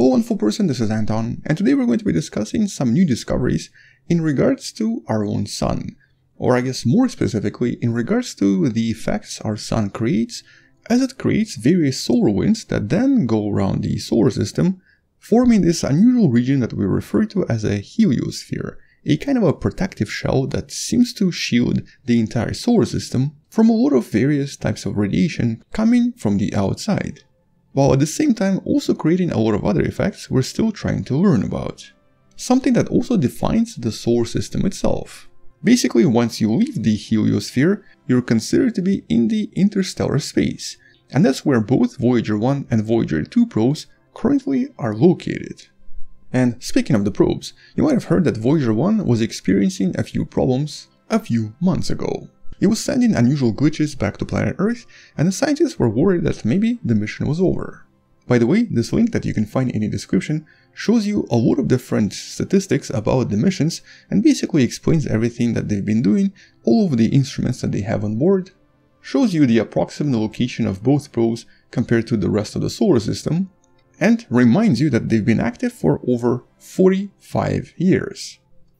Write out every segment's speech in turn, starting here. Hello wonderful person, this is Anton, and today we're going to be discussing some new discoveries in regards to our own sun. Or I guess more specifically, in regards to the effects our sun creates, as it creates various solar winds that then go around the solar system, forming this unusual region that we refer to as a heliosphere, a kind of a protective shell that seems to shield the entire solar system from a lot of various types of radiation coming from the outside, while at the same time also creating a lot of other effects we're still trying to learn about. Something that also defines the solar system itself. Basically, once you leave the heliosphere, you're considered to be in the interstellar space, and that's where both Voyager 1 and Voyager 2 probes currently are located. And speaking of the probes, you might have heard that Voyager 1 was experiencing a few problems a few months ago. It was sending unusual glitches back to planet Earth, and the scientists were worried that maybe the mission was over. By the way, this link that you can find in the description shows you a lot of different statistics about the missions and basically explains everything that they've been doing, all of the instruments that they have on board, shows you the approximate location of both probes compared to the rest of the solar system, and reminds you that they've been active for over 45 years.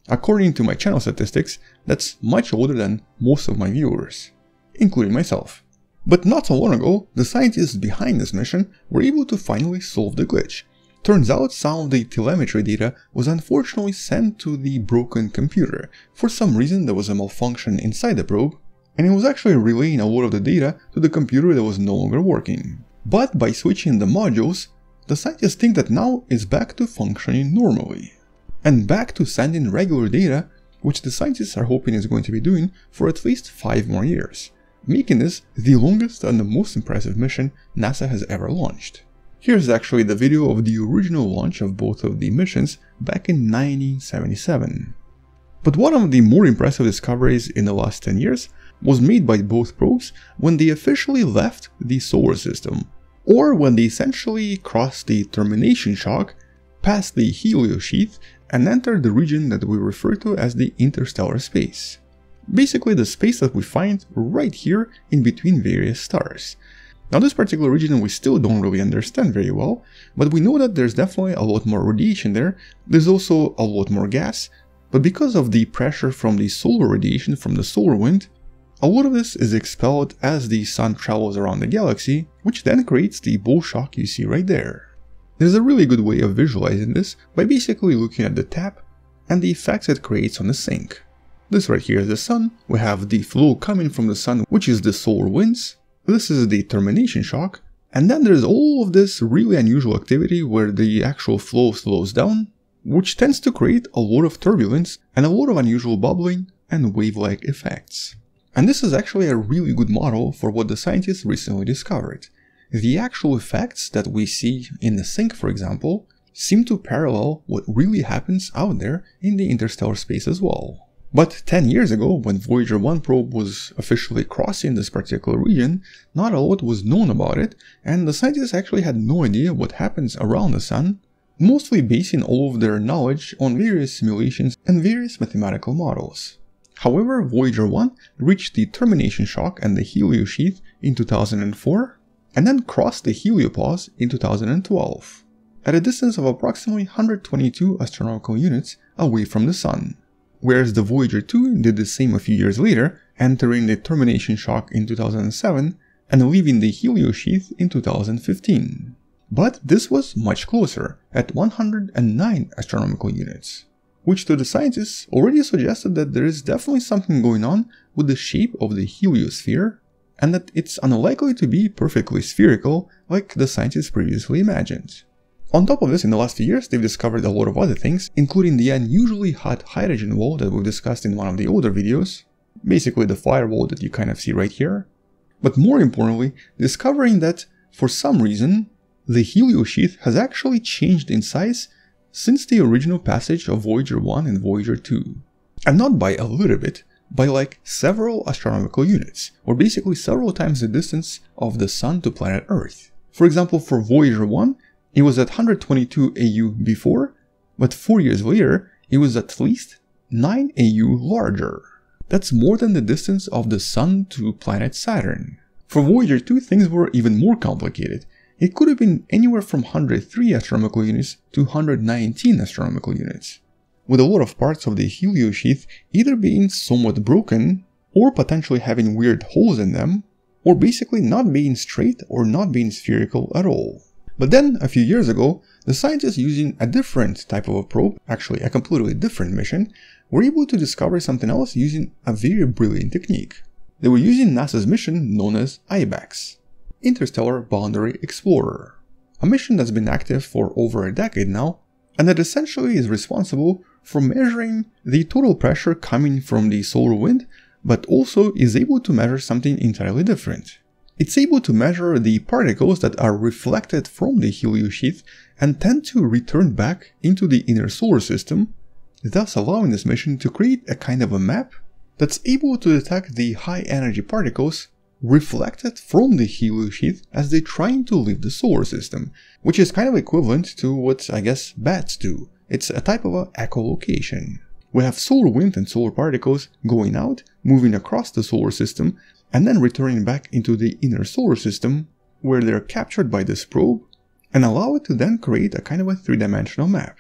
According to my channel statistics, that's much older than most of my viewers, including myself. But not so long ago, the scientists behind this mission were able to finally solve the glitch. Turns out some of the telemetry data was unfortunately sent to the broken computer. For some reason there was a malfunction inside the probe, and it was actually relaying a lot of the data to the computer that was no longer working. But by switching the modules, the scientists think that now it's back to functioning normally, and back to sending regular data, which the scientists are hoping is going to be doing for at least 5 more years, making this the longest and the most impressive mission NASA has ever launched. Here's actually the video of the original launch of both of the missions back in 1977. But one of the more impressive discoveries in the last 10 years was made by both probes when they officially left the solar system, or when they essentially crossed the termination shock, past the heliosheath, and entered the region that we refer to as the interstellar space. Basically the space that we find right here in between various stars. Now this particular region we still don't really understand very well, but we know that there's definitely a lot more radiation there, there's also a lot more gas, but because of the pressure from the solar radiation from the solar wind, a lot of this is expelled as the sun travels around the galaxy, which then creates the bow shock you see right there. There's a really good way of visualizing this by basically looking at the tap and the effects it creates on the sink. This right here is the sun, we have the flow coming from the sun, which is the solar winds, this is the termination shock, and then there's all of this really unusual activity where the actual flow slows down, which tends to create a lot of turbulence and a lot of unusual bubbling and wave-like effects. And this is actually a really good model for what the scientists recently discovered. The actual effects that we see in the sink, for example, seem to parallel what really happens out there in the interstellar space as well. But 10 years ago, when Voyager 1 probe was officially crossing this particular region, not a lot was known about it, and the scientists actually had no idea what happens around the sun, mostly basing all of their knowledge on various simulations and various mathematical models. However, Voyager 1 reached the termination shock and the heliosheath in 2004, and then crossed the heliopause in 2012, at a distance of approximately 122 astronomical units away from the sun. Whereas the Voyager 2 did the same a few years later, entering the termination shock in 2007 and leaving the heliosheath in 2015. But this was much closer, at 109 astronomical units, which to the scientists already suggested that there is definitely something going on with the shape of the heliosphere, and that it's unlikely to be perfectly spherical like the scientists previously imagined. On top of this, in the last few years they've discovered a lot of other things, including the unusually hot hydrogen wall that we've discussed in one of the older videos, basically the firewall that you kind of see right here. But more importantly, discovering that, for some reason, the heliosheath has actually changed in size since the original passage of Voyager 1 and Voyager 2. And not by a little bit, by like several astronomical units, or basically several times the distance of the sun to planet Earth. For example, for Voyager 1, it was at 122 AU before, but 4 years later, it was at least 9 AU larger. That's more than the distance of the sun to planet Saturn. For Voyager 2, things were even more complicated. It could have been anywhere from 103 astronomical units to 119 astronomical units, with a lot of parts of the heliosheath either being somewhat broken or potentially having weird holes in them, or basically not being straight or not being spherical at all. But then, a few years ago, the scientists using a different type of a probe, actually a completely different mission, were able to discover something else using a very brilliant technique. They were using NASA's mission known as IBAX, Interstellar Boundary Explorer, a mission that's been active for over a decade now, and that essentially is responsible for measuring the total pressure coming from the solar wind, but also is able to measure something entirely different. It's able to measure the particles that are reflected from the heliosheath and tend to return back into the inner solar system, thus allowing this mission to create a kind of a map that's able to detect the high-energy particles reflected from the heliosheath as they're trying to leave the solar system, which is kind of equivalent to what, I guess, bats do. It's a type of echolocation. We have solar wind and solar particles going out, moving across the solar system, and then returning back into the inner solar system, where they're captured by this probe, and allow it to then create a kind of a three-dimensional map.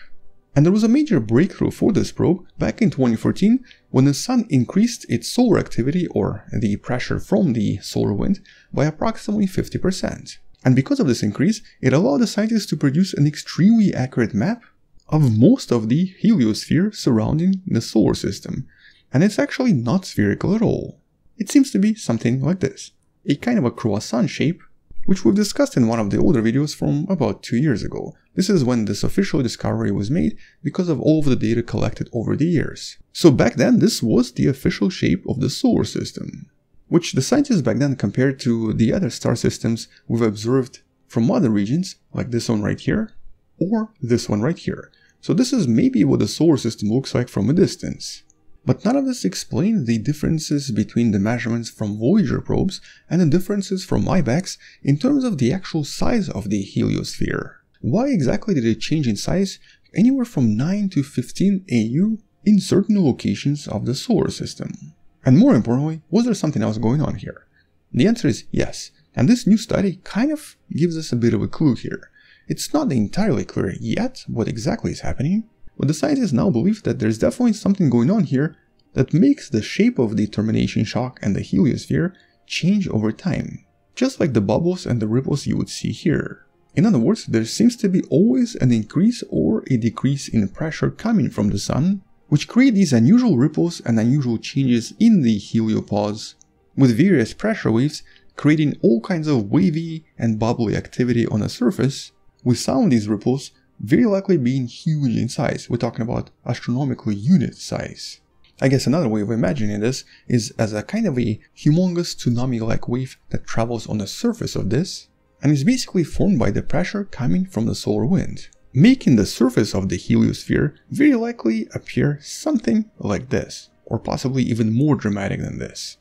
And there was a major breakthrough for this probe back in 2014, when the sun increased its solar activity, or the pressure from the solar wind, by approximately 50%. And because of this increase, it allowed the scientists to produce an extremely accurate map of most of the heliosphere surrounding the solar system, and it's actually not spherical at all. It seems to be something like this, a kind of a croissant shape, which we've discussed in one of the older videos from about 2 years ago. This is when this official discovery was made because of all of the data collected over the years. So back then, this was the official shape of the solar system, which the scientists back then compared to the other star systems we've observed from other regions, like this one right here, or this one right here. So this is maybe what the solar system looks like from a distance. But none of this explains the differences between the measurements from Voyager probes and the differences from IBAX in terms of the actual size of the heliosphere. Why exactly did it change in size anywhere from 9 to 15 AU in certain locations of the solar system? And more importantly, was there something else going on here? The answer is yes, and this new study kind of gives us a bit of a clue here. It's not entirely clear yet what exactly is happening, but the scientists now believe that there's definitely something going on here that makes the shape of the termination shock and the heliosphere change over time, just like the bubbles and the ripples you would see here. In other words, there seems to be always an increase or a decrease in pressure coming from the sun, which create these unusual ripples and unusual changes in the heliopause, with various pressure waves creating all kinds of wavy and bubbly activity on the surface, with some of these ripples very likely being huge in size. We're talking about astronomical unit size. I guess another way of imagining this is as a kind of a humongous tsunami-like wave that travels on the surface of this, and is basically formed by the pressure coming from the solar wind, making the surface of the heliosphere very likely appear something like this, or possibly even more dramatic than this.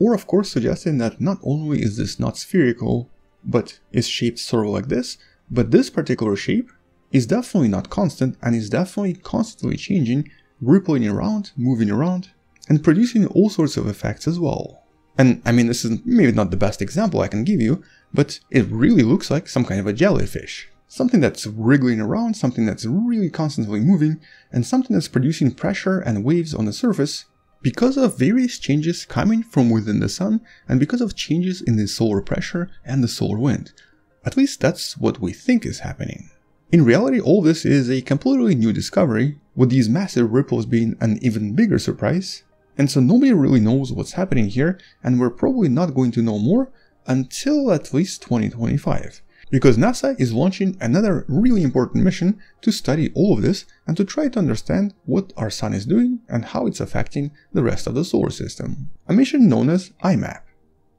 Or of course suggesting that not only is this not spherical, but is shaped sort of like this, but this particular shape is definitely not constant and is definitely constantly changing, rippling around, moving around, and producing all sorts of effects as well. And I mean, this is maybe not the best example I can give you, but it really looks like some kind of a jellyfish. Something that's wriggling around, something that's really constantly moving, and something that's producing pressure and waves on the surface because of various changes coming from within the sun and because of changes in the solar pressure and the solar wind. At least that's what we think is happening. In reality, all this is a completely new discovery, with these massive ripples being an even bigger surprise, and so nobody really knows what's happening here, and we're probably not going to know more until at least 2025, because NASA is launching another really important mission to study all of this and to try to understand what our sun is doing and how it's affecting the rest of the solar system, a mission known as IMAP.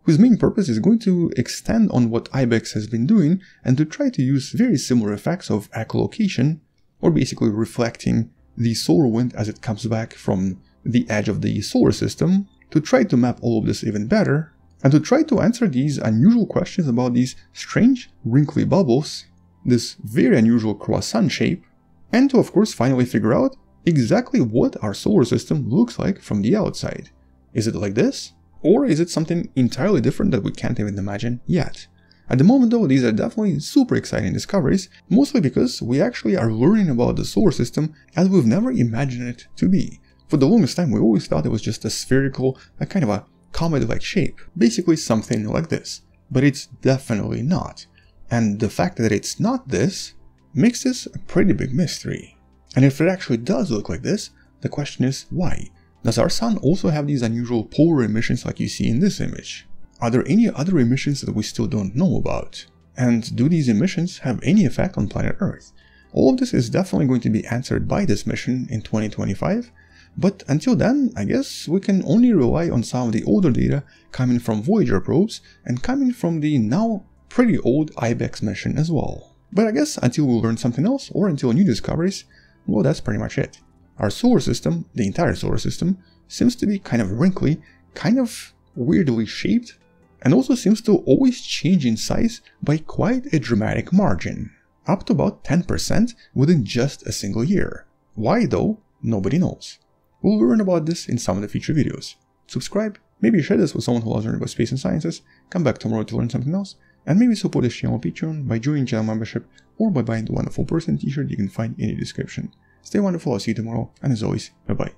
Whose main purpose is going to extend on what IBAX has been doing and to try to use very similar effects of echolocation, or basically reflecting the solar wind as it comes back from the edge of the solar system, to try to map all of this even better, and to try to answer these unusual questions about these strange wrinkly bubbles, this very unusual croissant shape, and to of course finally figure out exactly what our solar system looks like from the outside. Is it like this? Or is it something entirely different that we can't even imagine yet? At the moment though, these are definitely super exciting discoveries, mostly because we actually are learning about the solar system as we've never imagined it to be. For the longest time we always thought it was just a spherical, a kind of a comet-like shape, basically something like this. But it's definitely not. And the fact that it's not this makes this a pretty big mystery. And if it actually does look like this, the question is why? Does our sun also have these unusual polar emissions like you see in this image? Are there any other emissions that we still don't know about? And do these emissions have any effect on planet Earth? All of this is definitely going to be answered by this mission in 2025, but until then, I guess we can only rely on some of the older data coming from Voyager probes and coming from the now pretty old IBEX mission as well. But I guess until we learn something else or until new discoveries, well, that's pretty much it. Our solar system, the entire solar system, seems to be kind of wrinkly, kind of weirdly shaped, and also seems to always change in size by quite a dramatic margin, up to about 10% within just a single year. Why though? Nobody knows. We'll learn about this in some of the future videos. Subscribe, maybe share this with someone who loves learning about space and sciences, come back tomorrow to learn something else, and maybe support this channel on Patreon by joining channel membership or by buying the wonderful person t-shirt you can find in the description. Stay wonderful, I'll see you tomorrow, and as always, bye-bye.